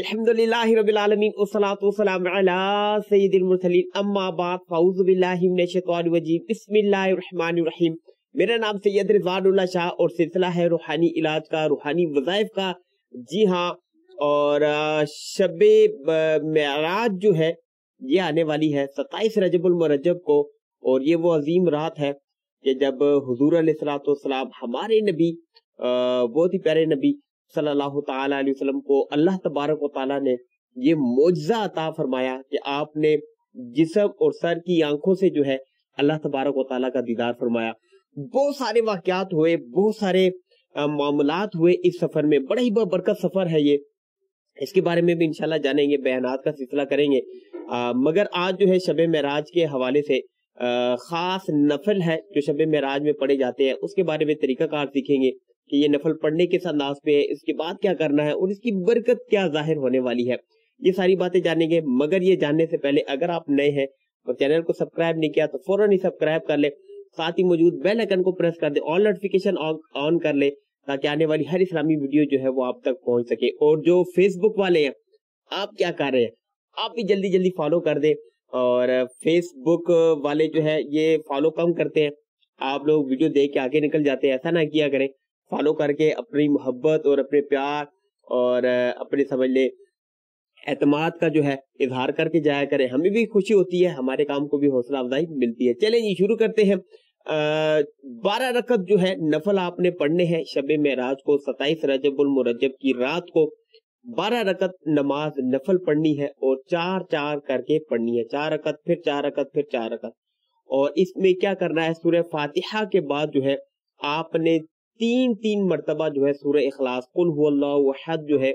अल्हम्दुलिल्लाहि रब्बिल आलमीन वस्सलातु वस्सलामु अला सय्यिदिल मुरसलीन अम्मा बाद फऊज़ु बिल्लाहि मिनश शैतानिर रजीम बिस्मिल्लाहिर रहमानिर रहीम। मेरा नाम सैयद रिज़वानुल्लाह शाह और सिलसिला है रूहानी इलाज का, रूहानी वज़ाइफ का। जी हाँ, और शबे मेराज जो है ये आने वाली है 27 रजबुल मुरज्जब को, और ये वो अजीम रात है कि जब हुजूर अलैहिस्सलातु वस्सलाम हमारे नबी, बहुत ही प्यारे नबी सल्लल्लाहु ताला अलैहि वसल्लम को अल्लाह तबारक व ताला ने ये मोजज़ा अता फरमाया कि आपने जिस्म और सर की आंखों से जो है अल्लाह तबारक व ताला का दीदार फरमाया। बहुत सारे वाक़यात हुए, बहुत सारे मामलात हुए इस सफर में, बड़ा ही बरकत सफर है ये। इसके बारे में भी इंशाल्लाह जानेंगे, बयानात का सिलसिला करेंगे। मगर आज जो है शब मेराज के हवाले से खास नफल है जो शब मेराज में पढ़े जाते हैं, उसके बारे में तरीकाकार सीखेंगे कि ये नफल पढ़ने किस अंदाज पे है, इसके बाद क्या करना है और इसकी बरकत क्या जाहिर होने वाली है, ये सारी बातें जानेंगे। मगर ये जानने से पहले अगर आप नए हैं और चैनल को सब्सक्राइब नहीं किया तो फौरन ही सब्सक्राइब कर ले, साथ ही मौजूद बेल आइकन को प्रेस कर दे, ऑल नोटिफिकेशन ऑन कर ले ताकि आने वाली हर इस्लामी वीडियो जो है वो आप तक पहुंच सके। और जो फेसबुक वाले हैं, आप क्या कर रहे हैं, आप भी जल्दी जल्दी फॉलो कर दे। और फेसबुक वाले जो है ये फॉलो कम करते हैं, आप लोग वीडियो देख के आगे निकल जाते हैं, ऐसा ना किया करें। फॉलो करके अपनी मोहब्बत और अपने प्यार और अपने समझ ले एतमाद का जो है इजहार करके जाया करें, हमें भी खुशी होती है, हमारे काम को भी हौसला अफजाई मिलती है। चलें जी शुरू करते हैं। 12 रकत जो है नफल आपने पढ़ने हैं शब मेराज को, 27 रजबुल मुरज्जब की रात को 12 रकत नमाज नफल पढ़नी है और 4-4 करके पढ़नी है, 4 रकत फिर 4 रकत फिर 4 रकत। और इसमें क्या करना है, सूरह फातिहा के बाद जो है आपने 3-3 मरतबा जो है सूरह इखलास, कुल हुवल्लाहु अहद जो है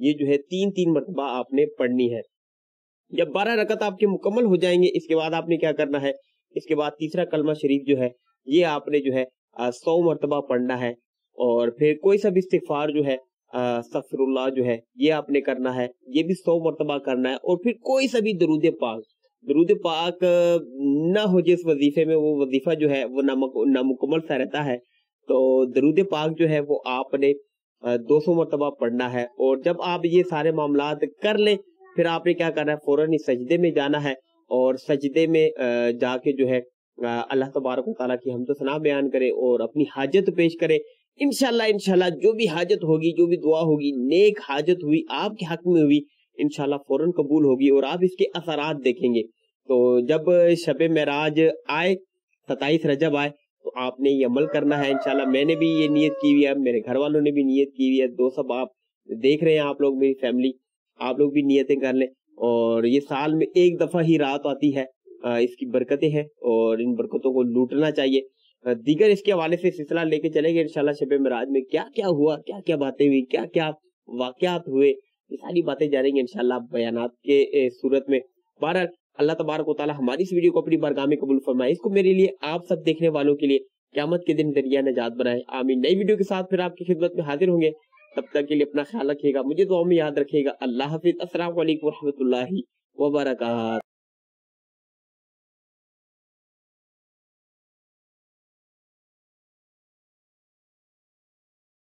ये जो है 3-3 मरतबा आपने पढ़नी है। जब 12 रकत आपके मुकम्मल हो जाएंगे इसके बाद आपने क्या करना है, इसके बाद तीसरा कलमा शरीफ जो है ये आपने जो है 100 मरतबा पढ़ना है। और फिर कोई सा भी इस्तिगफार जो है अस्तगफिरुल्लाह जो है ये आपने करना है, ये भी 100 मरतबा करना है। और फिर कोई सा भी दरूद पाक ना हो जिस वजीफे में, वो वजीफा जो है वो नामुकम्मल सा रहता है, तो दरूद पाक जो है वो आपने 200 मरतबा पढ़ना है। और जब आप ये सारे मामलात कर लें फिर आपने क्या करना है, फौरन ही सजदे में जाना है और सजदे में जाके जो है अल्लाह तबारक व तआला की हमद सना बयान करें और अपनी हाजत पेश करें। इंशाल्लाह जो भी हाजत होगी, जो भी दुआ होगी, नेक हाजत हुई आपके हक में हुई, इंशाल्लाह फौरन कबूल होगी और आप इसके असरात देखेंगे। तो जब शब मेराज आए, 27 रजब आए, तो आपने ये अमल करना है। इंशाल्लाह मैंने भी ये नीयत की हुई है, मेरे घर वालों ने भी नीयत की हुई है, सब आप देख रहे हैं, आप लोग मेरी फैमिली, आप लोग भी नीयतें कर लें। और ये साल में एक दफ़ा ही रात आती है, इसकी बरकतें हैं और इन बरकतों को लूटना चाहिए। दीगर इसके हवाले से सिलसिला लेके चलेंगे इंशाल्लाह, शब मेराज में क्या क्या हुआ, क्या क्या बातें हुई, क्या क्या वाक़यात हुए, ये सारी बातें जानेंगे इंशाल्लाह बयानात के सूरत में। बहरहाल अल्लाह तबारक व तआला हमारी इस वीडियो को अपनी बारगाह में कबूल फरमाए, इसको मेरे लिए, आप सब देखने वालों के लिए क़यामत के दिन ज़रिया नजात बनाए, आमीन। नई वीडियो के साथ फिर आपकी खिदमत में हाजिर होंगे, तब तक के लिए अपना ख्याल रखिएगा, मुझे दुआ में याद रखिएगा। अल्लाह हाफिज़। अस्सलामु अलैकुम व रहमतुल्लाहि व बरकातहू।